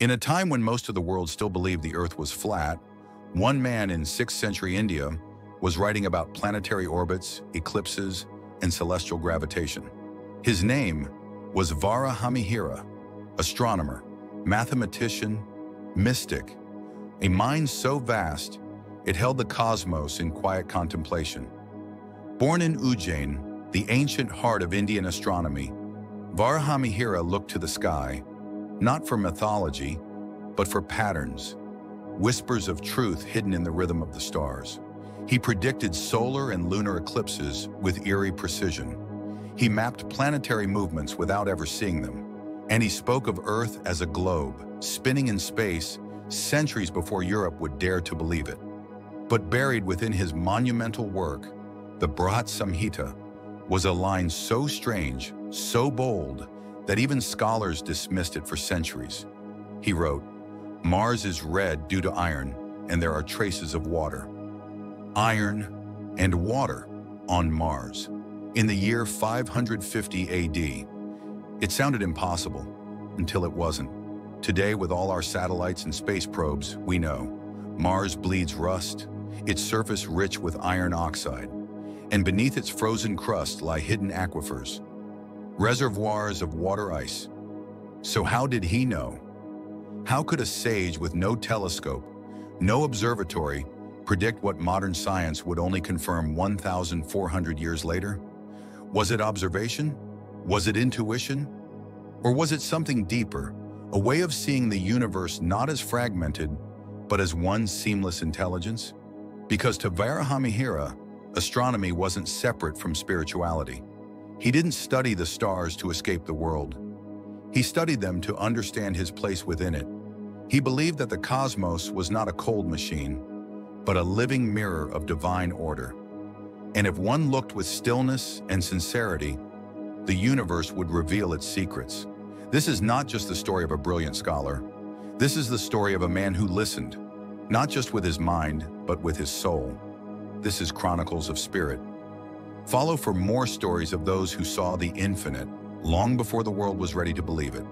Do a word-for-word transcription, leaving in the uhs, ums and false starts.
In a time when most of the world still believed the Earth was flat, one man in sixth century India was writing about planetary orbits, eclipses, and celestial gravitation. His name was Varāhamihira, astronomer, mathematician, mystic, a mind so vast it held the cosmos in quiet contemplation. Born in Ujjain, the ancient heart of Indian astronomy, Varāhamihira looked to the sky, not for mythology, but for patterns, whispers of truth hidden in the rhythm of the stars. He predicted solar and lunar eclipses with eerie precision. He mapped planetary movements without ever seeing them. And he spoke of Earth as a globe, spinning in space centuries before Europe would dare to believe it. But buried within his monumental work, the Brihat Samhita, was a line so strange, so bold, that even scholars dismissed it for centuries. He wrote, "Mars is red due to iron, and there are traces of water." Iron and water on Mars. In the year five hundred fifty A D, it sounded impossible, until it wasn't. Today, with all our satellites and space probes, we know Mars bleeds rust, its surface rich with iron oxide, and beneath its frozen crust lie hidden aquifers, reservoirs of water ice. So how did he know? How could a sage with no telescope, no observatory, predict what modern science would only confirm one thousand four hundred years later? Was it observation? Was it intuition? Or was it something deeper, a way of seeing the universe not as fragmented, but as one seamless intelligence? Because to Varāhamihira, astronomy wasn't separate from spirituality. He didn't study the stars to escape the world. He studied them to understand his place within it. He believed that the cosmos was not a cold machine, but a living mirror of divine order. And if one looked with stillness and sincerity, the universe would reveal its secrets. This is not just the story of a brilliant scholar. This is the story of a man who listened, not just with his mind, but with his soul. This is Chronicles of Spirit. Follow for more stories of those who saw the infinite long before the world was ready to believe it.